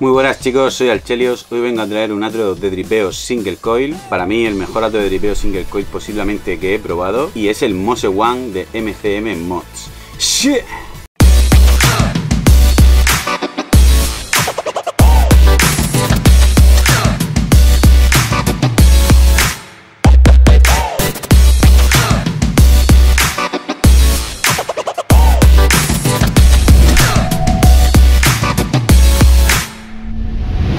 Muy buenas chicos, soy Alchelios. Hoy vengo a traer un atrio de tripeo single coil. Para mí el mejor atrio de tripeo single coil posiblemente que he probado, y es el Mose One de MCM Mods. ¡Shit!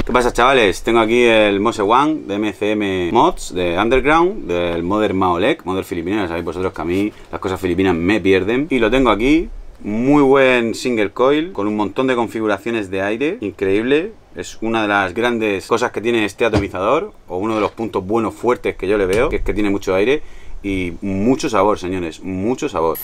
¿Qué pasa, chavales? Tengo aquí el Mose One de MCM Mods de Underground, del modder Maolek, modder filipino. Ya sabéis vosotros que a mí las cosas filipinas me pierden. Y lo tengo aquí, muy buen single coil, con un montón de configuraciones de aire, increíble. Es una de las grandes cosas que tiene este atomizador, o uno de los puntos buenos fuertes que yo le veo, que es que tiene mucho aire y mucho sabor, señores, mucho sabor.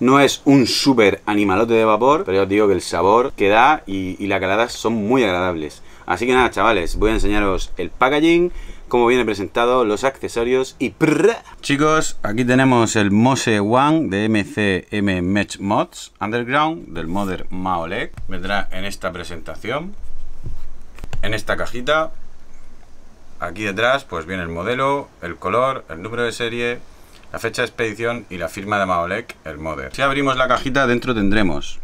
No es un súper animalote de vapor, pero ya os digo que el sabor que da y la calidad son muy agradables. Así que nada, chavales, voy a enseñaros el packaging, cómo viene presentado, los accesorios y ¡prrra! Chicos, aquí tenemos el Mose One de MCM Mesh Mods Underground, del modder Maolek. Vendrá en esta presentación, en esta cajita. Aquí detrás pues viene el modelo, el color, el número de serie, la fecha de expedición y la firma de Maolek, el modder. Si abrimos la cajita, dentro tendremos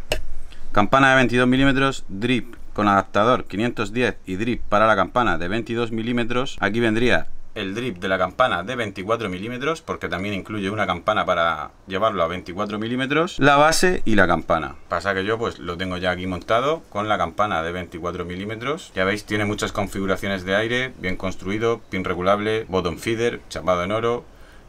campana de 22 milímetros, drip con adaptador 510 y drip para la campana de 22 milímetros. Aquí vendría el drip de la campana de 24 milímetros, porque también incluye una campana para llevarlo a 24 milímetros, la base y la campana. Pasa que yo pues lo tengo ya aquí montado con la campana de 24 milímetros. Ya veis, tiene muchas configuraciones de aire, bien construido, pin regulable, bottom feeder, chapado en oro.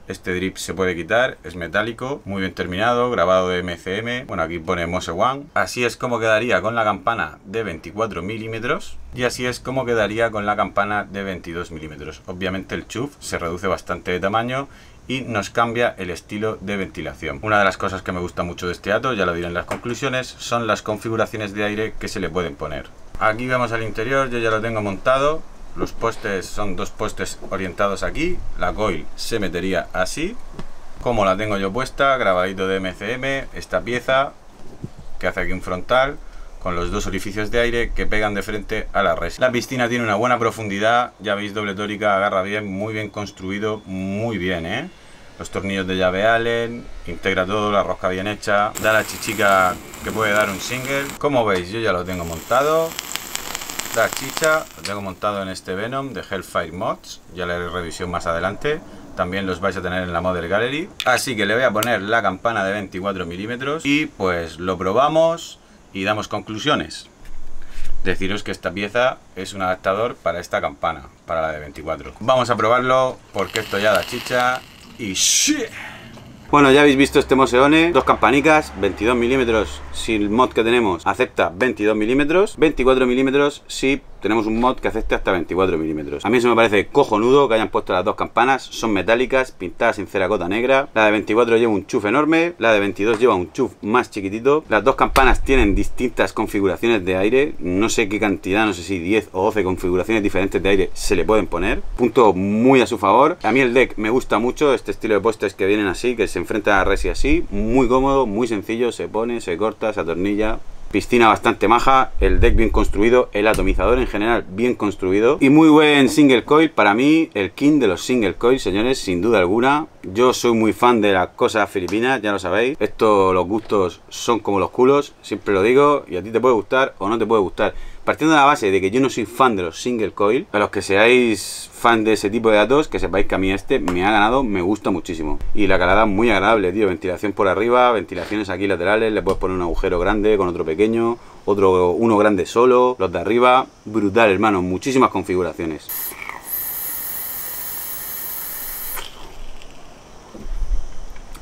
Este drip se puede quitar, es metálico, muy bien terminado, grabado de MCM. Bueno, aquí pone Mose One. Así es como quedaría con la campana de 24 milímetros. Y así es como quedaría con la campana de 22 milímetros. Obviamente el chuf se reduce bastante de tamaño y nos cambia el estilo de ventilación. Una de las cosas que me gusta mucho de este ato, ya lo diré en las conclusiones, son las configuraciones de aire que se le pueden poner. Aquí vemos al interior, yo ya lo tengo montado. Los postes son dos postes orientados aquí, la coil se metería así, como la tengo yo puesta, grabadito de MCM, esta pieza que hace aquí un frontal, con los dos orificios de aire que pegan de frente a la res. La piscina tiene una buena profundidad, ya veis, doble tórica, agarra bien construido, muy bien, ¿eh? Los tornillos de llave Allen, integra todo, la rosca bien hecha, da la chichica que puede dar un single. Como veis, yo ya lo tengo montado. La chicha, lo tengo montado en este Venom de Hellfire Mods, ya le haré revisión más adelante, también los vais a tener en la Model Gallery. Así que le voy a poner la campana de 24 milímetros y pues lo probamos y damos conclusiones. Deciros que esta pieza es un adaptador para esta campana, para la de 24. Vamos a probarlo porque esto ya da chicha y shit. Bueno, ya habéis visto este Mose One, dos campanicas, 22 milímetros si el mod que tenemos acepta 22 milímetros, 24 milímetros si tenemos un mod que acepte hasta 24 milímetros. A mí eso me parece cojonudo que hayan puesto las dos campanas, son metálicas, pintadas en ceracota negra. La de 24 lleva un chuf enorme, la de 22 lleva un chuf más chiquitito. Las dos campanas tienen distintas configuraciones de aire, no sé qué cantidad, no sé si 10 o 12 configuraciones diferentes de aire se le pueden poner. Punto muy a su favor. A mí el deck me gusta mucho, este estilo de postes que vienen así, que se enfrenta a la res y así, muy cómodo, muy sencillo, se pone, se corta, se atornilla. Piscina bastante maja, el deck bien construido, el atomizador en general bien construido y muy buen single coil. Para mí el king de los single coil, señores, sin duda alguna. Yo soy muy fan de las cosas filipinas, ya lo sabéis. Esto, los gustos son como los culos, siempre lo digo, y a ti te puede gustar o no te puede gustar. Partiendo de la base de que yo no soy fan de los single coil, a los que seáis fan de ese tipo de datos, que sepáis que a mí este me ha ganado, me gusta muchísimo. Y la calada muy agradable, tío. Ventilación por arriba, ventilaciones aquí laterales, le puedes poner un agujero grande con otro pequeño, otro uno grande solo, los de arriba. Brutal, hermano, muchísimas configuraciones.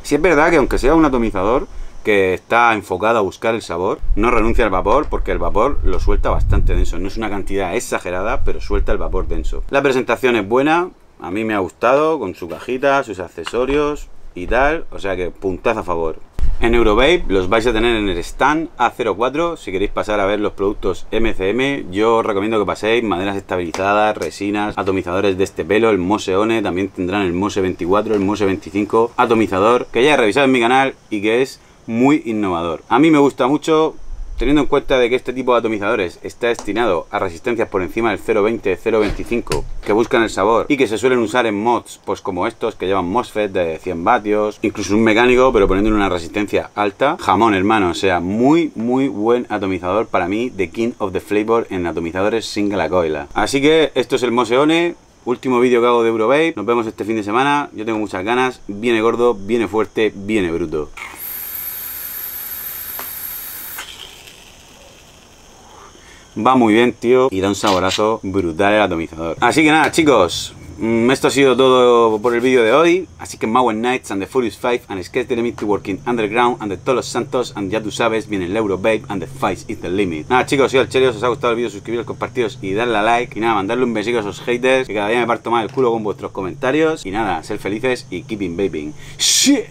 Sí es verdad que aunque sea un atomizador que está enfocado a buscar el sabor, no renuncia al vapor, porque el vapor lo suelta bastante denso, no es una cantidad exagerada, pero suelta el vapor denso. La presentación es buena, a mí me ha gustado, con su cajita, sus accesorios y tal, o sea que puntazo a favor. En Eurovape los vais a tener en el stand A04. Si queréis pasar a ver los productos MCM, yo os recomiendo que paséis. Maderas estabilizadas, resinas, atomizadores de este pelo, el Mose One, también tendrán el Mose 24, el Mose 25, atomizador, que ya he revisado en mi canal y que es muy innovador. A mí me gusta mucho, teniendo en cuenta de que este tipo de atomizadores está destinado a resistencias por encima del 0.20, 0.25, que buscan el sabor y que se suelen usar en mods, pues como estos que llevan MOSFET de 100 vatios, incluso un mecánico, pero poniéndole una resistencia alta. Jamón, hermano, o sea, muy buen atomizador para mí, de King of the Flavor en atomizadores single coil. Así que esto es el Mose One. Último vídeo que hago de Eurovape. Nos vemos este fin de semana, yo tengo muchas ganas. Viene gordo, viene fuerte, viene bruto. Va muy bien, tío, y da un saborazo brutal el atomizador. Así que nada, chicos, esto ha sido todo por el vídeo de hoy. Así que Mauen Knights and the Furious Five and Sketch the Limit to Working Underground and the Tolos Santos and ya tú sabes, viene el Eurovape and the Fight is the Limit. Nada, chicos, soy Alchelios, si os ha gustado el vídeo, suscribiros, compartiros y darle a like. Y nada, mandarle un besito a esos haters, que cada día me parto más el culo con vuestros comentarios. Y nada, ser felices y keeping vaping. ¡Shit!